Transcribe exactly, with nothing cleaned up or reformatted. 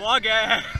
Morgen!